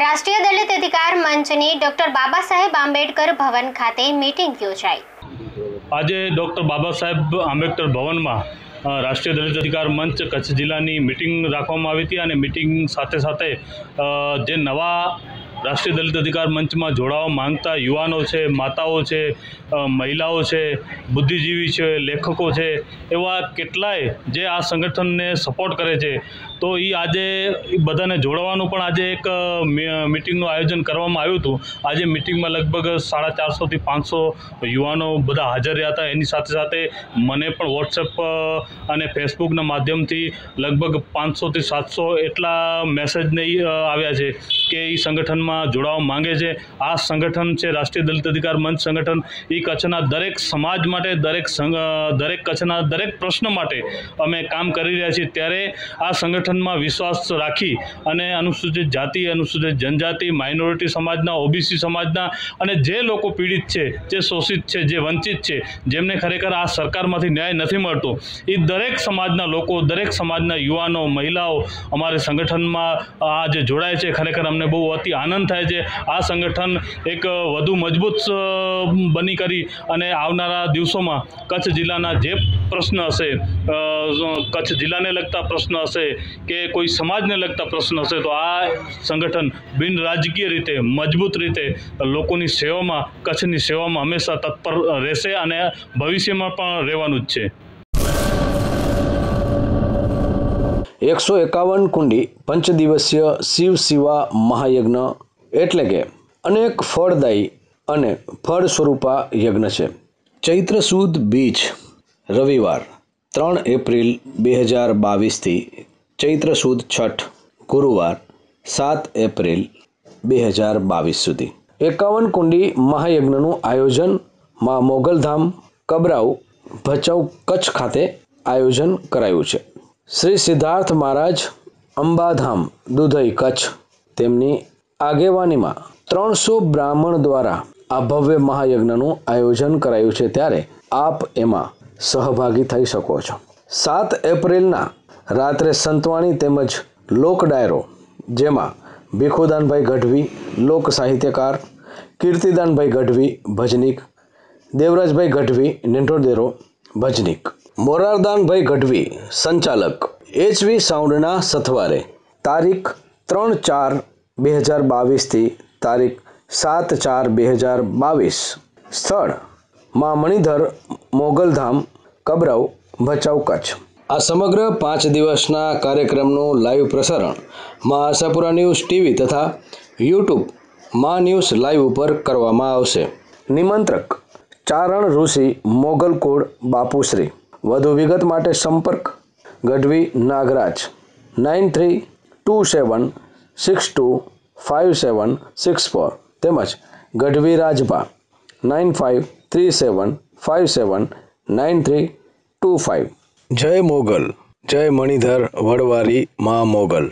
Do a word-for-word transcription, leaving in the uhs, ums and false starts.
राष्ट्रीय दलित अधिकार मंच ने डॉ बाबासाहेब आंबेडकर भवन खाते मीटिंग योजाई। आज डॉ बाबासाहेब आंबेडकर भवन में राष्ट्रीय दलित अधिकार मंच कच्छ जिलानी मीटिंग राखवामां आवी हती अने मीटिंग साथे साथे जे नवा राष्ट्रीय दलित अधिकार मंच में जोड़वा मांगता युवाओं से माताओं से महिलाओं से बुद्धिजीवी है लेखकों से एवं केटलाय जे आ संगठन ने सपोर्ट करे छे। तो ये आज बधाने जोड़वानुं पण आज एक मीटिंगनुं आयोजन करवामां आव्युं हतुं। आज मीटिंग में लगभग साढ़ा चार सौ थी पांच सौ युवाओं बधा हाजर रह्या हता। एनी साथे साथे मने पण व्हाट्सएप अने फेसबुकना माध्यमथी लगभग पांच सौ थी सात सौ एटला मेसेज ने आव्या छे के ई संगठन में जोड़वा मांगे छे। आ संगठन छे राष्ट्रीय दलित अधिकार मंच संगठन ई कच्छना दरेक समाज माटे दरेक दरेक कच्छना दरेक प्रश्न माटे अमे काम करी रह्या छीए। त्यारे आ संगठन में विश्वास राखी अने अनुसूचित जाति अनुसूचित जनजाति माइनोरिटी समाजना ओबीसी समाजना अने जे लोको पीड़ित छे जे शोषित छे जे वंचित छे जेमने खरेखर आ सरकारमांथी न्याय नथी मळतो ई दरेक समाजना लोको दरेक समाजना युवानो महिलाओं अमारे संगठन में आज जोड़ाय छे। खरेखर अमने बहुत अति आनंद थाय छे। आ संगठन एक वधु मजबूत बनी करी अने आवनारा दिवसोमां कच्छ जिल्लाना जे प्रश्न हशे कच्छ जिल्लाने लगता प्रश्न हशे के कोई समाजने लगता प्रश्न हशे तो आ संगठन बिन राजकीय रीते मजबूत रीते लोकोनी सेवामां कच्छनी सेवामां हमेशा तत्पर रहेशे अने भविष्यमां पण रहेवानुं ज छे। एक सौ एकावन कुंडी पंचदिवसीय शिव शिवा महायज्ञ एटले के अनेक फळदायी अने फळ स्वरूपा यज्ञ छे। चैत्र सुद बीज रविवार त्रण एप्रिल बेहजार बावीस थी चैत्र सुद छठ गुरुवार सात एप्रिल बेहजार बावीस सुधी एकावन कुंडी महायज्ञनु आयोजन मां मोगलधाम कब्राव भचाऊ कच्छ खाते आयोजन करायु छे। श्री सिद्धार्थ महाराज अंबाधाम दुधई कच्छ तेमनी आगेवानी में त्रण सौ ब्राह्मण द्वारा आ भव्य महायज्ञनु आयोजन करायु छे। त्यारे आप एमा सहभागी थई शको छो। सात एप्रिलना रात्रे संतवाणी तेमज लोक डायरो जेमा कीर्तिदान भाई गढ़वी लोक साहित्यकार कीर्तिदान भाई गढ़वी भजनीक देवराज भाई गढ़वी नेंटोदेरो भजनीक मोरारदान भाई गढ़वी संचालक एच वी साउंड सथवारे तारीख त्रण चार बेहजार बावीस थी तारीख सात चार बेहजार बावीस स्थल मां मणिधर मोगलधाम कबराव भचाऊ कच्छ। आ समग्र पांच दिवसना कार्यक्रमનું लाइव प्रसारण मां आशापुरा न्यूज टीवी तथा यूट्यूब मां न्यूज लाइव पर करवामां आवशे। निमंत्रक चारण ऋषि मोगल कोड बापूश्री। વધુ વિગત માટે संपर्क Gadhvi Nagraj nine three two seven six two five seven six four તેમજ Gadhvi Rajbha nine five three seven five seven nine three two five. जय मोगल जय मणिधर वडवारी मां मोगल।